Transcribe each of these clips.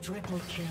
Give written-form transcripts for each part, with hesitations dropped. Triple kill.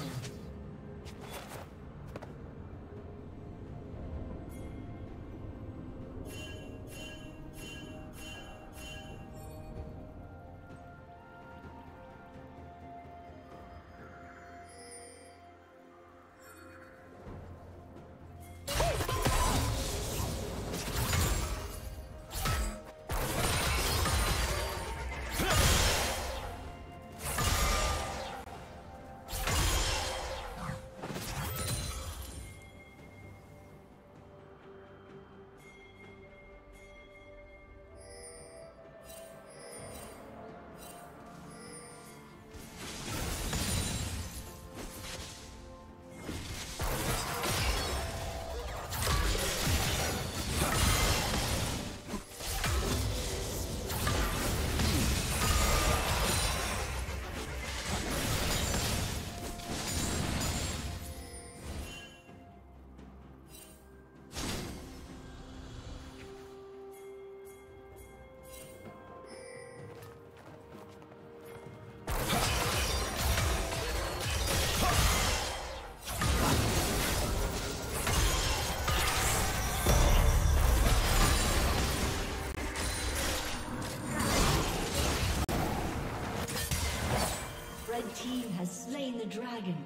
dragon.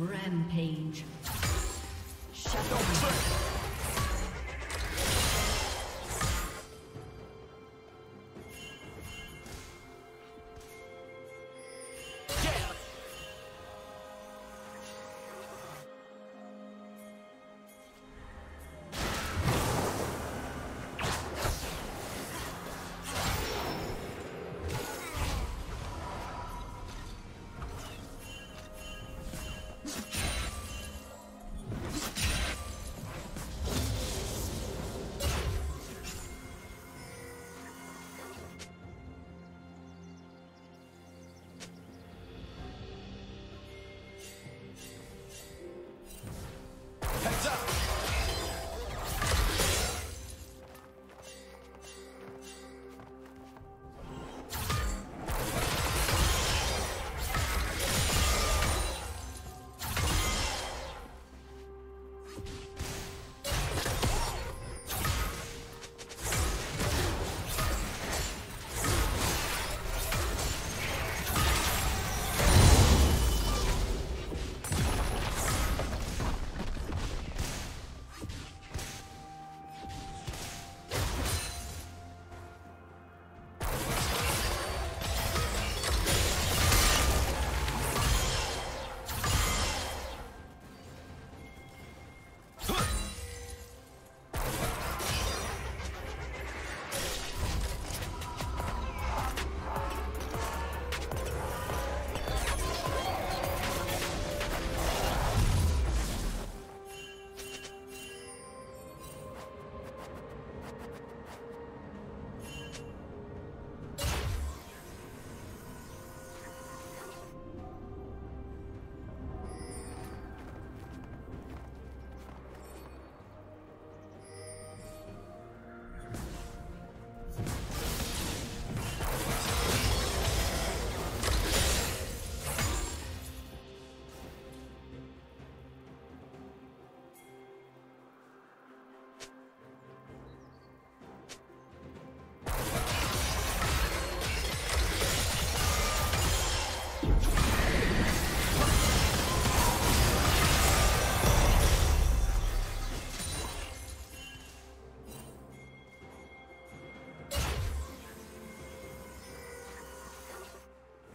Rampage. Shut up.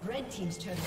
Red team's turn.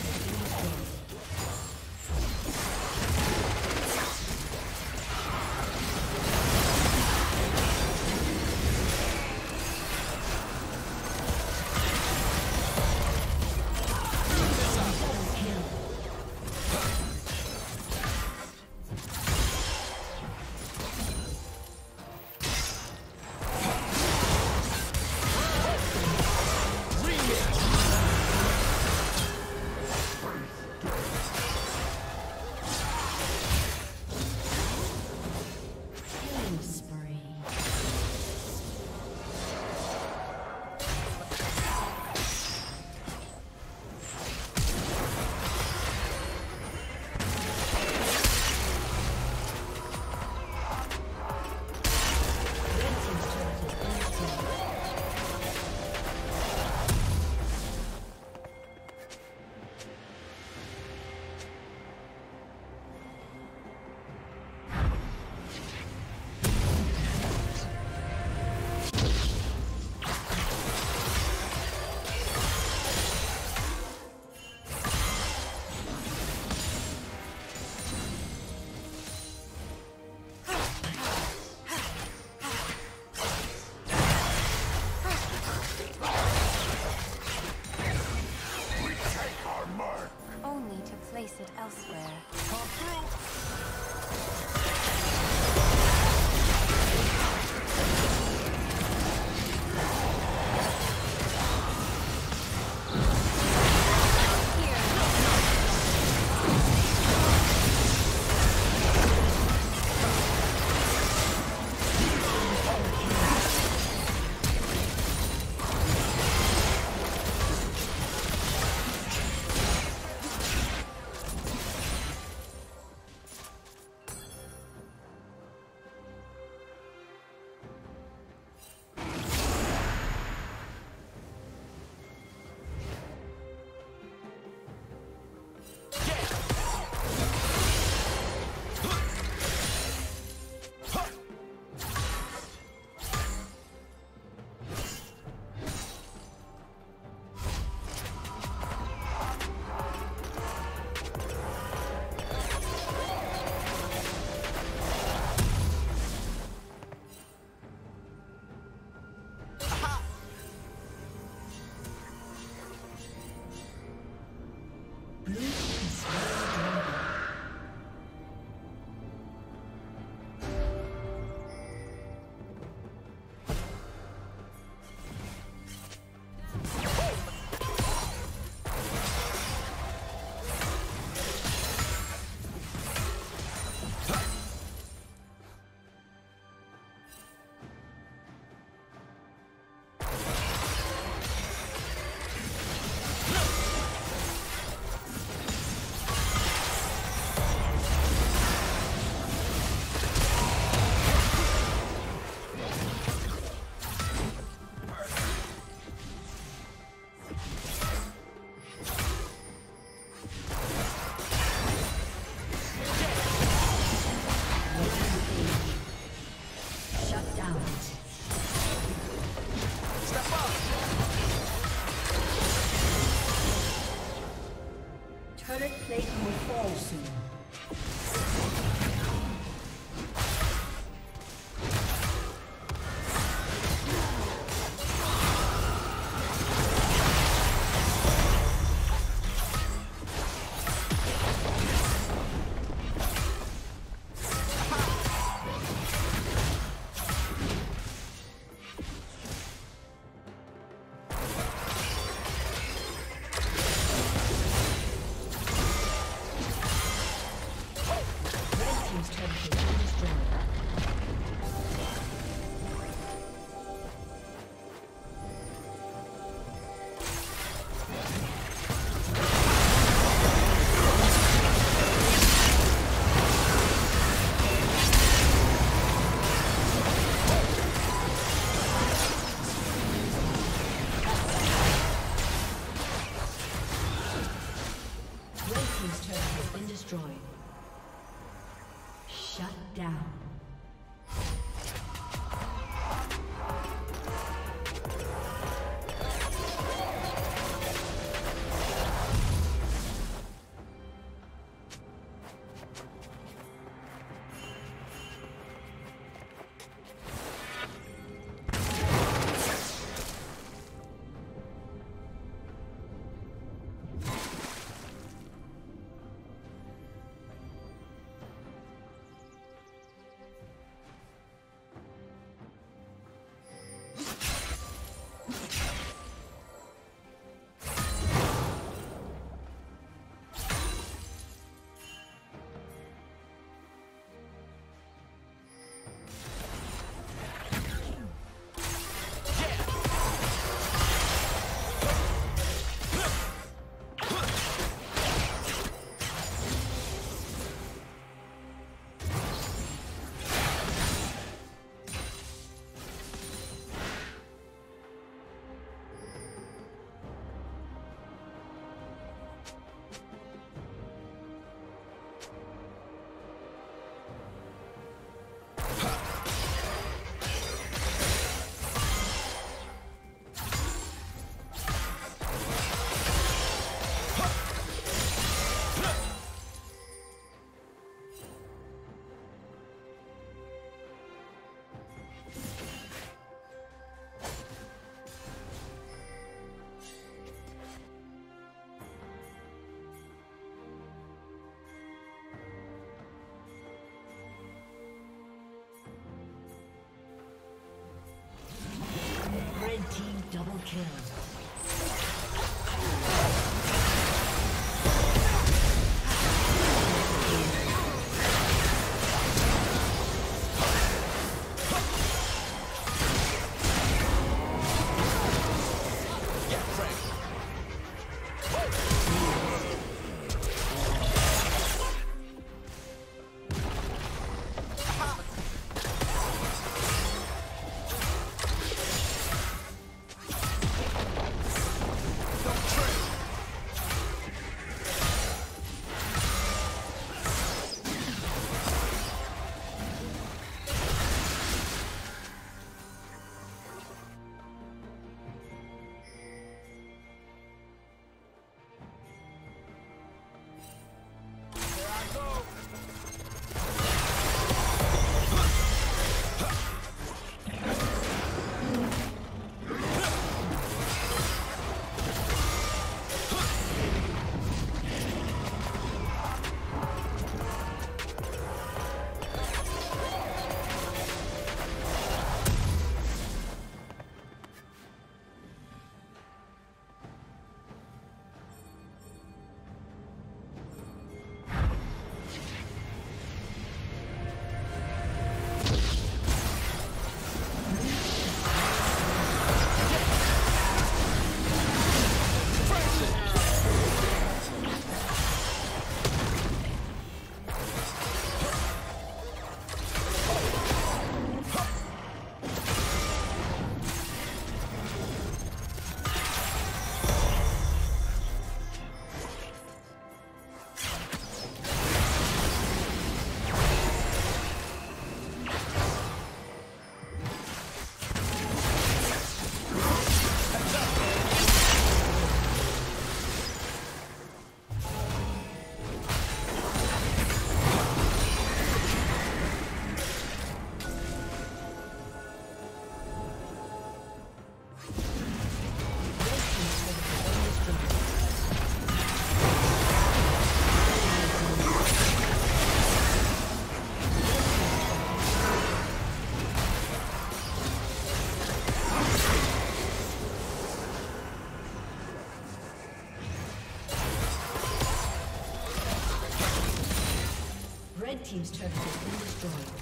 team's turret has been destroyed.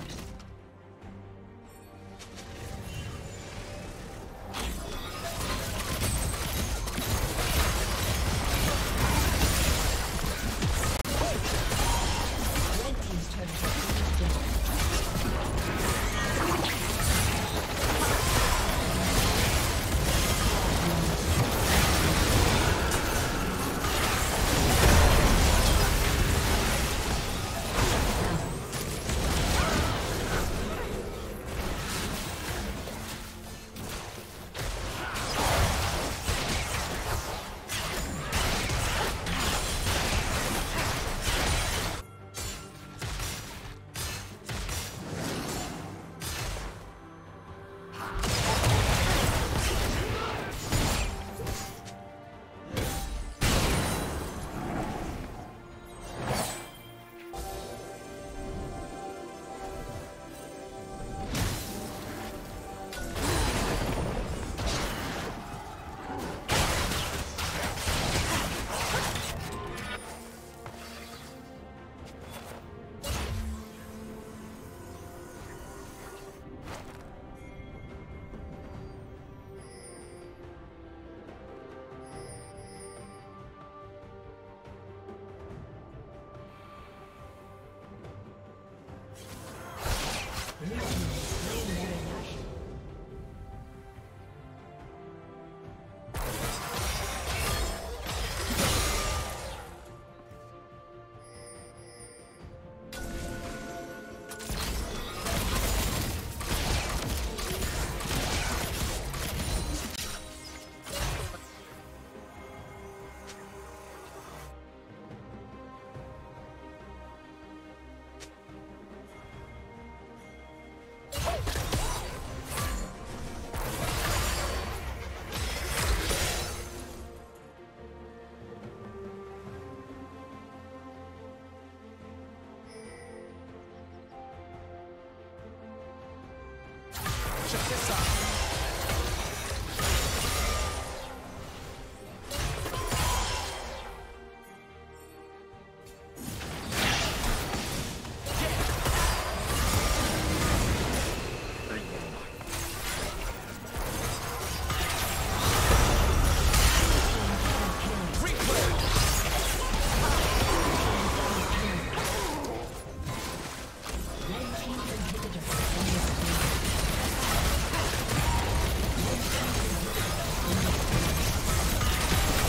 Check this out.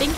Thank